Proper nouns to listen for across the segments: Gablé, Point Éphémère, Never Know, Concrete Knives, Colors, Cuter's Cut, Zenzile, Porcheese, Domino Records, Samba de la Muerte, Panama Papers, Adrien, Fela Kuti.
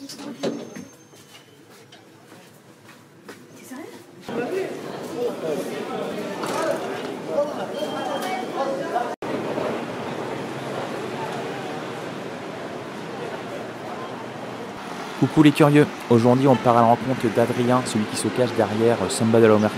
T'es sérieux? Coucou les curieux, aujourd'hui on part à la rencontre d'Adrien, celui qui se cache derrière Samba de la Muerte.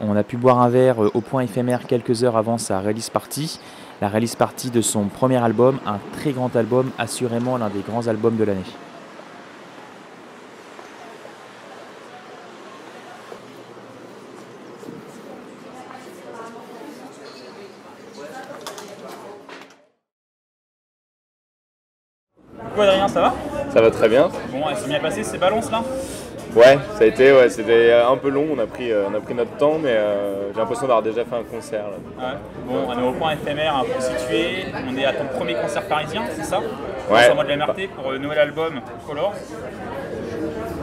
On a pu boire un verre au Point Éphémère quelques heures avant sa release party. La release party de son premier album, un très grand album, assurément l'un des grands albums de l'année. Quoi Adrien, ça va? Ça va très bien. Bon, elles sont bien passées ces balances là? Ouais, ça a été, ouais, c'était un peu long, on a pris notre temps, mais j'ai l'impression d'avoir déjà fait un concert là. Ouais. Bon, on est au Point Éphémère, un peu situé, on est à ton premier concert parisien, c'est ça? Ouais. Samba de la Muerte pour le nouvel album Colors,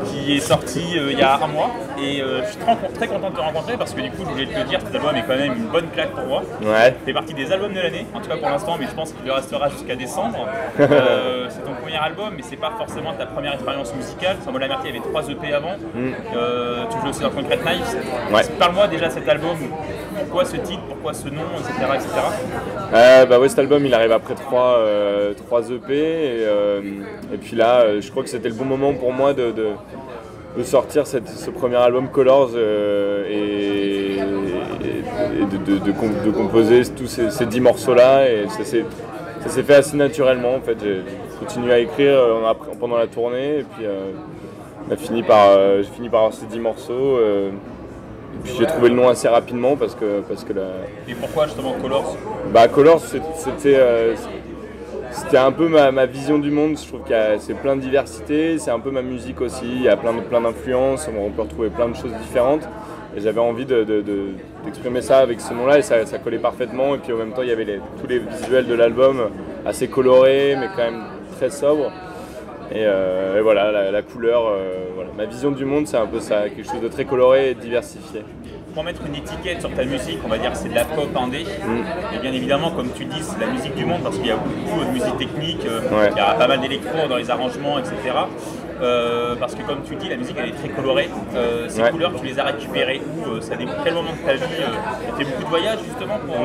qui est sorti il y a un mois, et je suis très content de te rencontrer parce que du coup, je voulais te le dire, cet album est quand même une bonne claque pour moi. Ouais. T'es parti des albums de l'année, en tout cas pour l'instant, mais je pense qu'il le restera jusqu'à décembre. C'est ton premier album, mais c'est pas forcément ta première expérience musicale. Samba de la Muerte, il y avait 3 EP avant, tu joues aussi dans Concrete Knives. Ouais. Parle-moi déjà de cet album, pourquoi ce titre, pourquoi ce nom, etc. etc. Bah ouais, cet album il arrive après 3 EP, et puis là, je crois que c'était le bon moment pour moi de sortir ce premier album Colors et de composer tous ces 10 morceaux-là, et ça s'est fait assez naturellement en fait. J'ai continué à écrire pendant la tournée, et puis j'ai fini par avoir ces 10 morceaux, et puis j'ai trouvé le nom assez rapidement parce que la... Et pourquoi justement Colors? Bah Colors c'était un peu ma vision du monde, je trouve qu'il y a plein de diversité, c'est un peu ma musique aussi, il y a plein d'influences, on peut retrouver plein de choses différentes. Et j'avais envie d'exprimer ça avec ce nom-là, et ça collait parfaitement. Et puis en même temps, il y avait tous les visuels de l'album, assez colorés, mais quand même très sobres. Et voilà, la couleur, voilà. Ma vision du monde, c'est un peu ça, quelque chose de très coloré et diversifié. Pour mettre une étiquette sur ta musique, on va dire que c'est de la pop indé, et bien évidemment, comme tu dis, c'est la musique du monde parce qu'il y a beaucoup de musique technique, ouais. Il y a pas mal d'électro dans les arrangements, etc. Parce que comme tu dis, la musique elle est très colorée, ces ouais. couleurs tu les as récupérées où ça dépend quel moment de ta vie, tu fais beaucoup de voyages justement pour...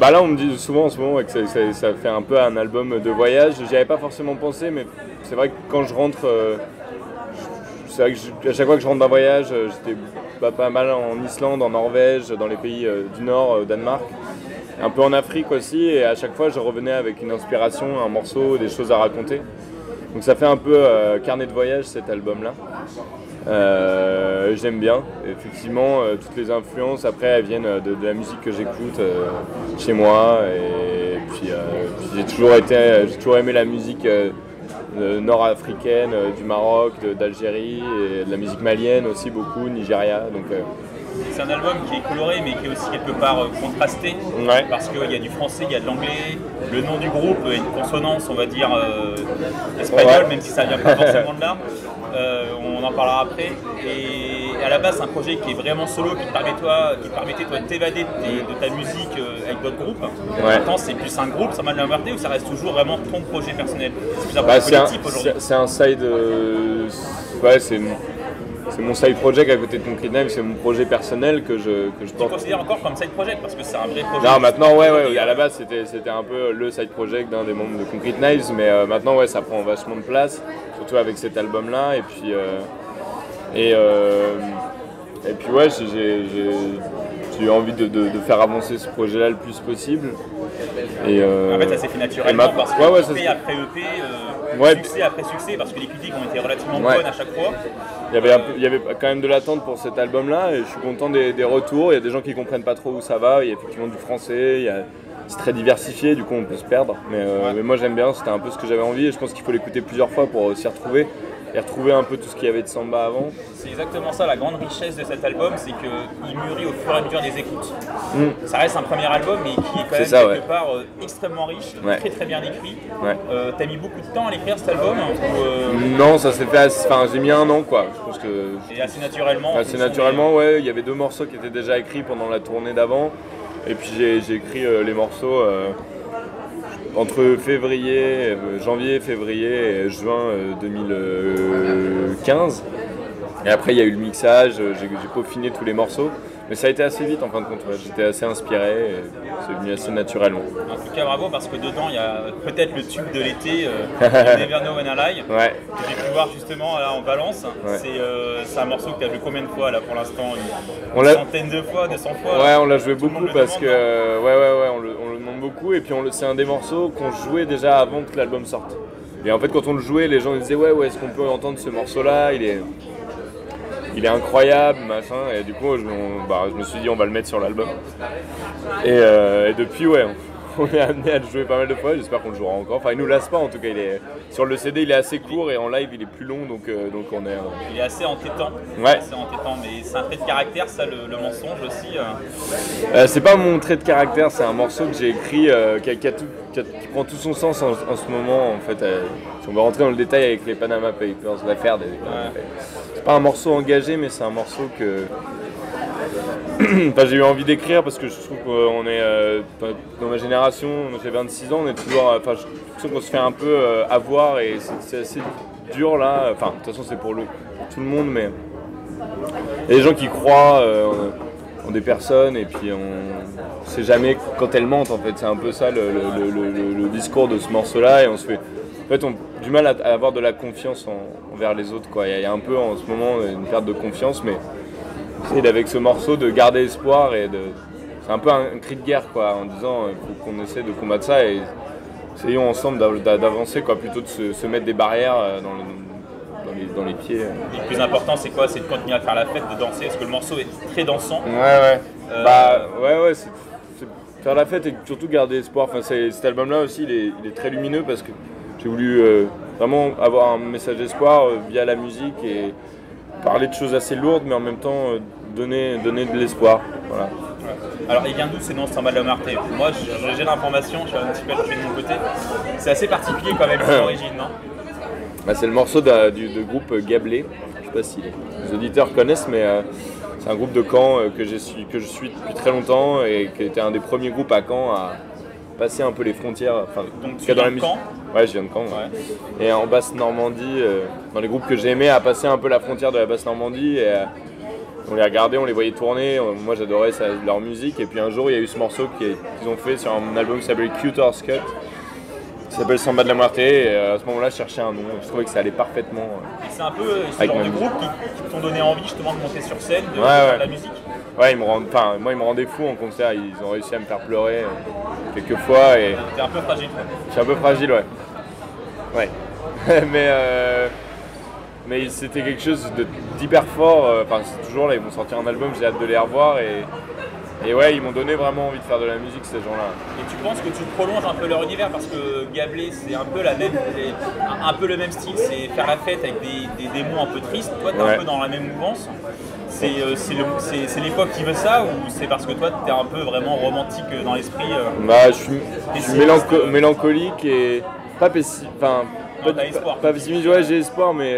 Bah là on me dit souvent en ce moment que ça fait un peu un album de voyage, j'y avais pas forcément pensé, mais c'est vrai que quand je rentre... C'est vrai que à chaque fois que je rentre d'un voyage, j'étais pas mal en Islande, en Norvège, dans les pays du Nord, au Danemark, un peu en Afrique aussi, et à chaque fois je revenais avec une inspiration, un morceau, des choses à raconter. Donc ça fait un peu carnet de voyage cet album-là. J'aime bien, effectivement, toutes les influences, après elles viennent de la musique que j'écoute chez moi, et puis, j'ai toujours aimé la musique nord-africaine, du Maroc, d'Algérie, et de la musique malienne aussi beaucoup, Nigeria. Donc, c'est un album qui est coloré mais qui est aussi quelque part contrasté, ouais. Parce qu'il y a du français, il y a de l'anglais, le nom du groupe est une consonance on va dire espagnole, ouais. Même si ça vient pas forcément de là, on en parlera après. Et à la base c'est un projet qui est vraiment solo, qui permettait toi de t'évader de ta musique avec d'autres groupes. Ouais. Maintenant c'est plus un groupe, ça m'a de ou ça reste toujours vraiment ton projet personnel? C'est un collectif aujourd'hui. C'est un side... ouais, c'est mon side project à côté de Concrete Knives, c'est mon projet personnel que je porte. Tu considères encore comme side project parce que c'est un vrai projet? Non, maintenant, ouais, à la base c'était un peu le side project d'un des membres de Concrete Knives, mais maintenant, ouais, ça prend vachement de place, surtout avec cet album-là, et puis... ouais, j'ai eu envie de faire avancer ce projet-là le plus possible. Et en fait, ça s'est fait naturellement parce que EP après EP, succès après succès, parce que les critiques ont été relativement bonnes à chaque fois. Il y avait quand même de l'attente pour cet album-là, et je suis content des retours. Il y a des gens qui ne comprennent pas trop où ça va, il y a effectivement du français, c'est très diversifié, du coup on peut se perdre. Mais moi j'aime bien, c'était un peu ce que j'avais envie, et je pense qu'il faut l'écouter plusieurs fois pour s'y retrouver. Et retrouver un peu tout ce qu'il y avait de Samba avant. C'est exactement ça, la grande richesse de cet album, c'est qu'il mûrit au fur et à mesure des écoutes. Ça reste un premier album, mais qui est quand même part extrêmement riche, très bien écrit. Ouais. T'as mis beaucoup de temps à l'écrire cet album ou Non, ça s'est fait, j'ai mis un an quoi. Je pense que... Et assez naturellement. Assez naturellement, ouais, il y avait 2 morceaux qui étaient déjà écrits pendant la tournée d'avant. Et puis j'ai écrit les morceaux... entre janvier, février et juin 2015. Et après, il y a eu le mixage, j'ai peaufiné tous les morceaux. Mais ça a été assez vite en fin de compte, j'étais assez inspiré, c'est venu assez naturellement. En tout cas bravo, parce que dedans il y a peut-être le tube de l'été, Never Know When I Lie, ouais. Que j'ai pu voir justement là en balance, ouais. C'est un morceau que tu as vu combien de fois là pour l'instant? Une centaine de fois, 200 fois? Ouais, on l'a joué beaucoup parce que on le demande beaucoup, et puis c'est un des morceaux qu'on jouait déjà avant que l'album sorte. Et en fait quand on le jouait, les gens ils disaient ouais, est-ce qu'on peut entendre ce morceau là, il est incroyable, machin, et du coup je me suis dit on va le mettre sur l'album. Et depuis ouais, on est amené à le jouer pas mal de fois, j'espère qu'on le jouera encore. Enfin il nous lasse pas en tout cas, sur le CD il est assez court et en live il est plus long, donc on est... Il est assez entêtant, ouais. Assez entêtant, mais c'est un trait de caractère ça, le mensonge aussi. C'est pas mon trait de caractère, c'est un morceau que j'ai écrit qui prend tout son sens en ce moment en fait. Si on va rentrer dans le détail avec les Panama Papers, l'affaire des... Ouais. C'est pas un morceau engagé, mais c'est un morceau que j'ai eu envie d'écrire parce que je trouve qu'on est dans ma génération, j'ai 26 ans, on est toujours, je trouve qu'on se fait un peu avoir et c'est assez dur là. Enfin, de toute façon, c'est pour tout le monde, mais il y a des gens qui croient en des personnes et puis on sait jamais quand elles mentent en fait. C'est un peu ça le discours de ce morceau-là, et on se fait. En fait, on a du mal à avoir de la confiance envers les autres, quoi. Il y a un peu en ce moment une perte de confiance, mais j'essaie avec ce morceau de garder espoir et c'est un peu un cri de guerre, quoi, en disant qu'on essaie de combattre ça et essayons ensemble d'avancer, quoi, plutôt de se mettre des barrières dans les pieds. Et le plus important, c'est quoi? C'est de continuer à faire la fête, de danser, parce que le morceau est très dansant. Ouais, ouais. Ouais, c'est faire la fête et surtout garder espoir. Enfin, cet album-là aussi, il est très lumineux parce que j'ai voulu vraiment avoir un message d'espoir via la musique et parler de choses assez lourdes, mais en même temps donner de l'espoir. Voilà. Alors, il vient d'où ces noms Samba de la Muerte? Moi, j'ai l'information, je suis un petit peu de mon côté. C'est assez particulier quand même l'origine, non? Bah, c'est le morceau du groupe Gablé. Je sais pas si les auditeurs connaissent, mais c'est un groupe de Caen que je suis depuis très longtemps et qui était un des premiers groupes à Caen à passer un peu les frontières. Enfin, donc, tu viens dans la musique. Ouais, je viens de Caen. Ouais. Et en Basse-Normandie, dans les groupes que j'aimais, à passer un peu la frontière de la Basse-Normandie. Et, on les regardait, on les voyait tourner. Moi, j'adorais leur musique. Et puis un jour, il y a eu ce morceau qu'ils ont fait sur un album qui s'appelle Cuter's Cut, qui s'appelle Samba de la Muerte. Et à ce moment-là, je cherchais un nom. Je trouvais que ça allait parfaitement. Et c'est un peu ce genre de groupe qui t'ont donné envie justement de monter sur scène, de faire de la musique. Ouais, moi ils me rendaient fou en concert, ils ont réussi à me faire pleurer quelques fois. T'es un peu fragile, quoi. Je suis un peu fragile, ouais. Ouais. mais c'était quelque chose d'hyper fort, enfin c'est toujours là, ils vont sortir un album, j'ai hâte de les revoir et ouais, ils m'ont donné vraiment envie de faire de la musique, ces gens-là. Et tu penses que tu prolonges un peu leur univers, parce que Gablé, c'est un peu le même style, c'est faire la fête avec des mots un peu tristes. Toi, t'es un peu dans la même mouvance. C'est l'époque qui veut ça, ou c'est parce que toi, t'es un peu vraiment romantique dans l'esprit? Bah, je suis mélancolique et pas pessimiste. Enfin, pas pessimiste, ouais, j'ai espoir, mais...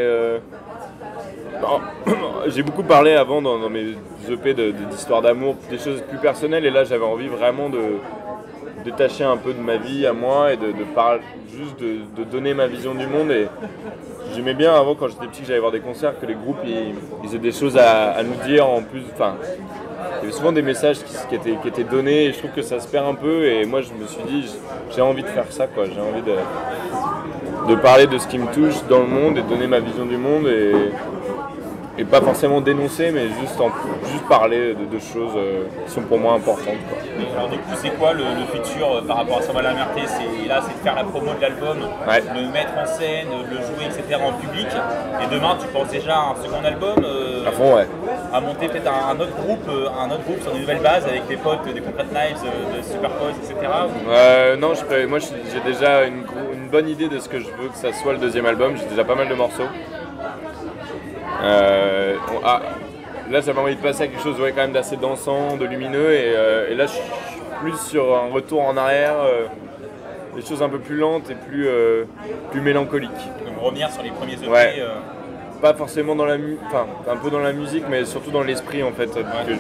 J'ai beaucoup parlé avant dans mes EP d'histoires d'amour, des choses plus personnelles, et là j'avais envie vraiment de détacher un peu de ma vie à moi et de donner ma vision du monde. Et j'aimais bien avant, quand j'étais petit, que j'allais voir des concerts, que les groupes ils aient des choses à nous dire en plus. Enfin, il y avait souvent des messages qui étaient donnés et je trouve que ça se perd un peu, et moi je me suis dit j'ai envie de faire ça, quoi. J'ai envie de parler de ce qui me touche dans le monde et donner ma vision du monde et pas forcément dénoncer, mais juste parler de choses qui sont pour moi importantes, quoi. Alors du coup, c'est quoi le futur par rapport à Samba de la Muerte? C'est de faire la promo de l'album, le mettre en scène, le jouer, etc. en public. Et demain, tu penses déjà à un second album, à fond, ouais. À monter peut-être un autre groupe sur une nouvelle base avec tes potes, des Concrete Knives, de Superpose, etc. Non, moi j'ai déjà une bonne idée de ce que je veux que ça soit le deuxième album. J'ai déjà pas mal de morceaux. Là, j'avais envie de passer à quelque chose quand même d'assez dansant, de lumineux, et là je suis plus sur un retour en arrière, des choses un peu plus lentes et plus mélancoliques. Donc revenir sur les premiers EP. Ouais. Pas forcément dans la musique, enfin un peu dans la musique, mais surtout dans l'esprit en fait. Ouais.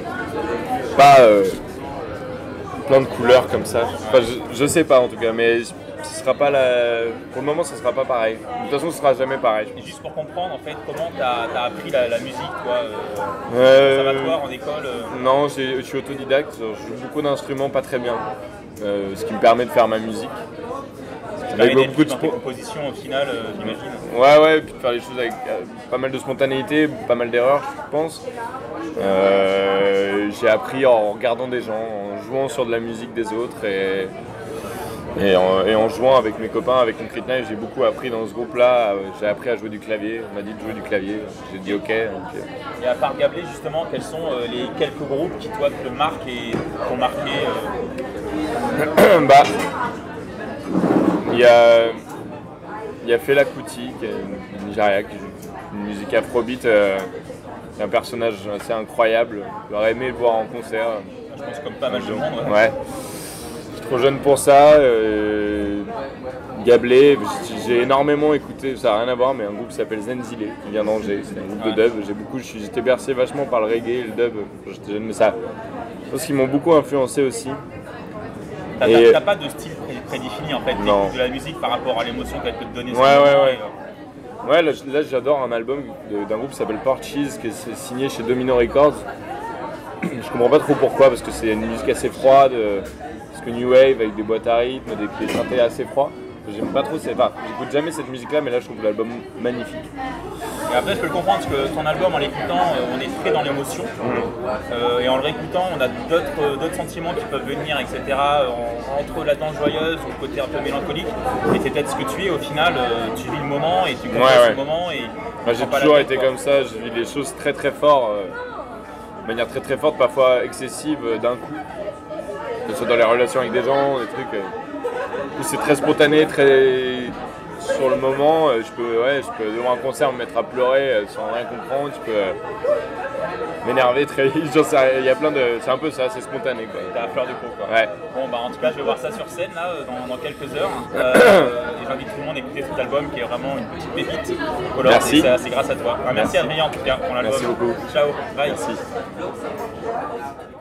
Pas plein de couleurs comme ça. Enfin, je sais pas en tout cas, mais ce sera pas la... Pour le moment, ce sera pas pareil. De toute façon, ce sera jamais pareil. Et juste pour comprendre, en fait, comment t'as appris la musique, toi, conservatoire, en école Non, je suis autodidacte. Je joue beaucoup d'instruments pas très bien, ce qui me permet de faire ma musique. Avec beaucoup de compositions au final, j'imagine. Ouais, et puis de faire les choses avec pas mal de spontanéité, pas mal d'erreurs, je pense. J'ai appris en regardant des gens, en jouant sur de la musique des autres et en jouant avec mes copains, avec Concrete Knives. J'ai beaucoup appris dans ce groupe-là. J'ai appris à jouer du clavier. On m'a dit de jouer du clavier. J'ai dit OK. Et à part Gablé, justement, quels sont les quelques groupes qui, toi, te marquent et t'ont marqué Bah. Il y a Fela Kuti, qui est une Nigeria, qui joue une musique afrobeat, c'est un personnage assez incroyable. J'aurais aimé le voir en concert. Je pense comme pas mal de monde. Ouais. Je suis trop jeune pour ça. Gablé, j'ai énormément écouté, ça n'a rien à voir, mais un groupe qui s'appelle Zenzile, qui vient d'Angers. C'est un groupe de dub. J'étais bercé vachement par le reggae et le dub quand j'étais jeune, mais ça, je pense qu'ils m'ont beaucoup influencé aussi. T'as pas de style prédéfini en fait, de la musique par rapport à l'émotion qu'elle peut te donner. Ouais, là j'adore un album d'un groupe qui s'appelle Porcheese, qui est signé chez Domino Records. Je comprends pas trop pourquoi, parce que c'est une musique assez froide, parce que New Wave avec des boîtes à rythme, des synthés assez froids. J'aime pas trop, j'écoute jamais cette musique là, mais là je trouve l'album magnifique. Et après je peux le comprendre parce que ton album en l'écoutant on est très dans l'émotion et en le réécoutant on a d'autres sentiments qui peuvent venir, etc. Entre la danse joyeuse ou le côté un peu mélancolique, et c'est peut-être ce que tu es au final, tu vis le moment et tu comprends ce moment. J'ai toujours été comme ça, je vis les choses très très fort, de manière très très forte, parfois excessive d'un coup, que ce soit dans les relations avec des gens, des trucs. C'est très spontané, très sur le moment. Je peux devant un concert me mettre à pleurer sans rien comprendre. Je peux m'énerver très vite. Il y a plein de. C'est un peu ça, c'est spontané quoi. T'as la fleur de peau quoi. Ouais. Bon bah en tout cas je vais voir ça sur scène là dans quelques heures. Et j'invite tout le monde à écouter cet album qui est vraiment une petite pépite. Colors, merci. C'est grâce à toi. Merci Adrien en tout cas pour l'album. Merci beaucoup. Ciao. Bye. Merci.